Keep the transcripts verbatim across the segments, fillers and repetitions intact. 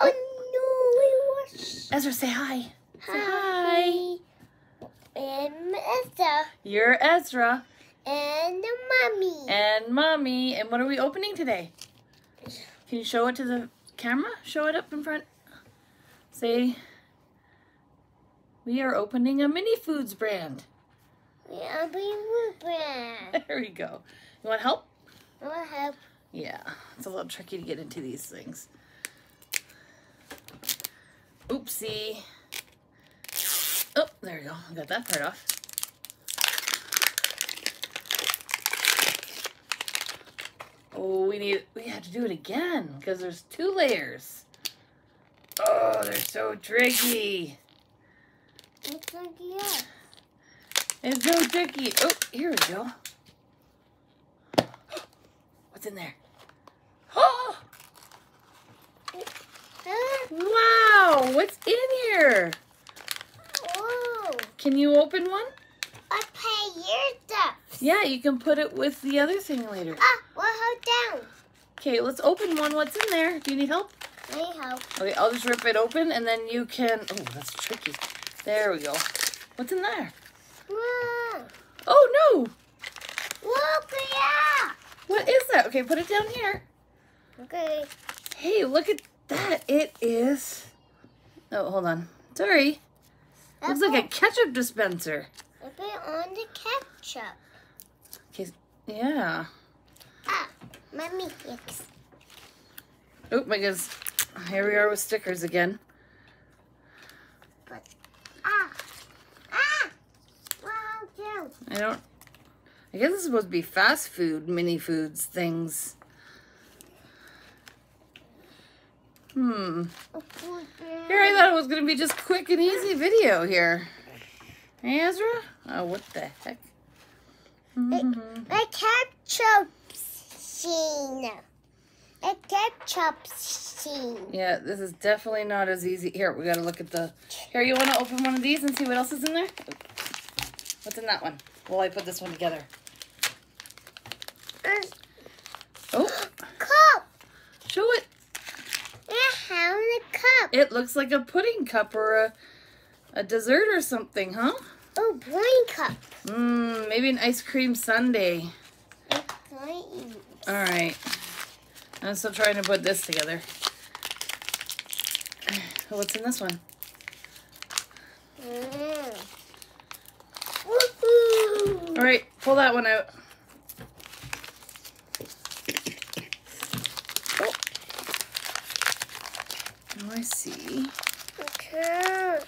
Oh no, we watched. Ezra, say hi. Hi. Say hi. I'm Ezra. You're Ezra. And Mommy. And Mommy. And what are we opening today? Can you show it to the camera? Show it up in front. Say, we are opening a mini foods brand. We are opening a food brand. There we go. You want help? I want help. Yeah, it's a little tricky to get into these things. Oopsie. Oh, there we go. I got that part off. Oh, we need, we have to do it again because there's two layers. Oh, they're so tricky. It's like, yeah. It's so tricky. Oh, here we go. What's in there? Oh! Wow, what's in here? Whoa. Can you open one? I pay your stuff. Yeah, you can put it with the other thing later. Ah, we'll hold down. Okay, let's open one. What's in there? Do you need help? I need help. Okay, I'll just rip it open and then you can... Oh, that's tricky. There we go. What's in there? Whoa. Oh, no. Look, yeah. What is that? Okay, put it down here. Okay. Hey, look at that. It is... Oh, hold on. Sorry. Looks like a ketchup dispenser. Put it on the ketchup. Okay, yeah. Ah, Mommy fix. Oh my goodness. Here we are with stickers again. But, ah. Ah! Wow, I don't... I guess it's supposed to be fast food, mini foods, things. Hmm. Here I thought it was going to be just quick and easy video here. Hey, Ezra? Oh, what the heck? Mm-hmm. My ketchup scene. A ketchup scene. Yeah, this is definitely not as easy. Here, we gotta look at the... Here, you wanna open one of these and see what else is in there? What's in that one? Well, I put this one together. Mm. Oh. Cup. Show it. I have a cup. It looks like a pudding cup or a, a dessert or something, huh? Oh, pudding cup. Mmm, maybe an ice cream sundae. All right. I'm still trying to put this together. What's in this one? Mm. All right, pull that one out. Oh, oh I see. Okay.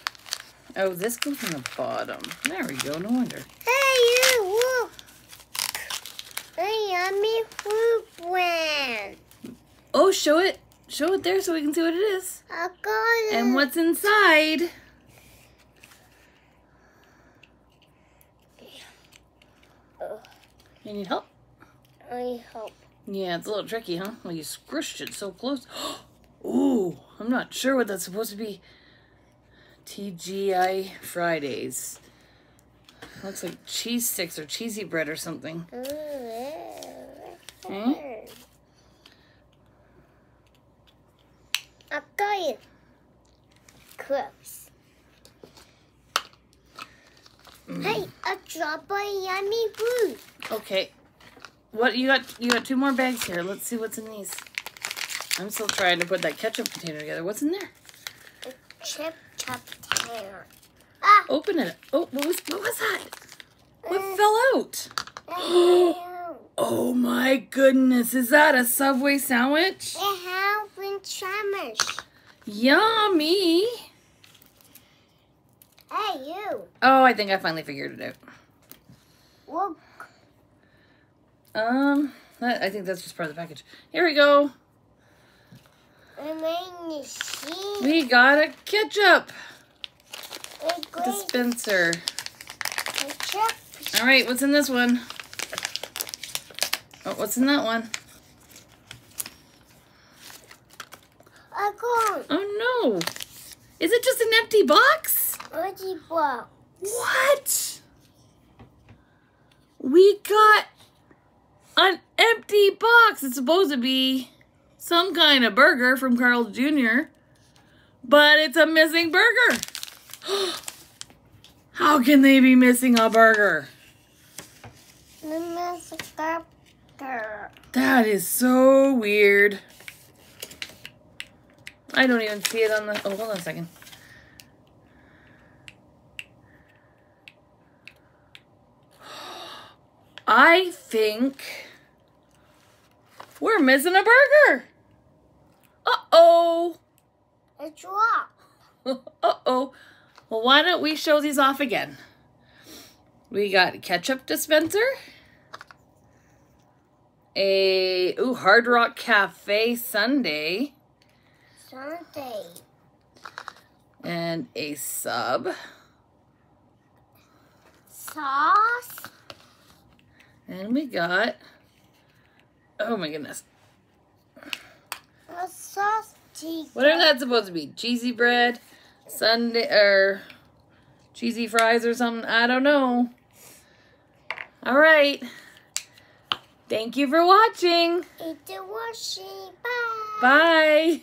Oh, this goes in the bottom. There we go. No wonder. Hey, you look. A yummy food brand. Oh, show it. Show it there so we can see what it is. I got it. And what's inside. Oh. You need help? I need help. Yeah, it's a little tricky, huh? Well, you squished it so close. Ooh, I'm not sure what that's supposed to be. T G I Fridays. Looks like cheese sticks or cheesy bread or something. Ooh, hmm? I got it. Close. Mm. Hey, a drop of yummy food. Okay. What you got? You got two more bags here. Let's see what's in these. I'm still trying to put that ketchup container together. What's in there? A chip chop container. Ah. Open it. Oh, what was what was that? What uh, fell out? Uh, oh my goodness! Is that a Subway sandwich? It has been sandwich. Yummy. Hey you. Oh, I think I finally figured it out. Look. Um, that, I think that's just part of the package. Here we go. We got a ketchup dispenser. Ketchup. All right, what's in this one? Oh, what's in that one? I got. Oh no! Is it just an empty box? Empty box. What? We got an empty box. It's supposed to be some kind of burger from Carl's Junior but it's a missing burger. How can they be missing a burger? That is so weird. I don't even see it on the... Oh, hold on a second. I think we're missing a burger. Uh-oh. It's dropped. Uh-oh. Well, why don't we show these off again? We got a ketchup dispenser. A ooh, Hard Rock Cafe sundae. Sundae. And a sub. Sauce. And we got, oh my goodness. A sauce cheese. Whatever that's supposed to be. Cheesy bread, sundae, or cheesy fries or something. I don't know. All right. Thank you for watching. Thanks for watching. Bye. Bye.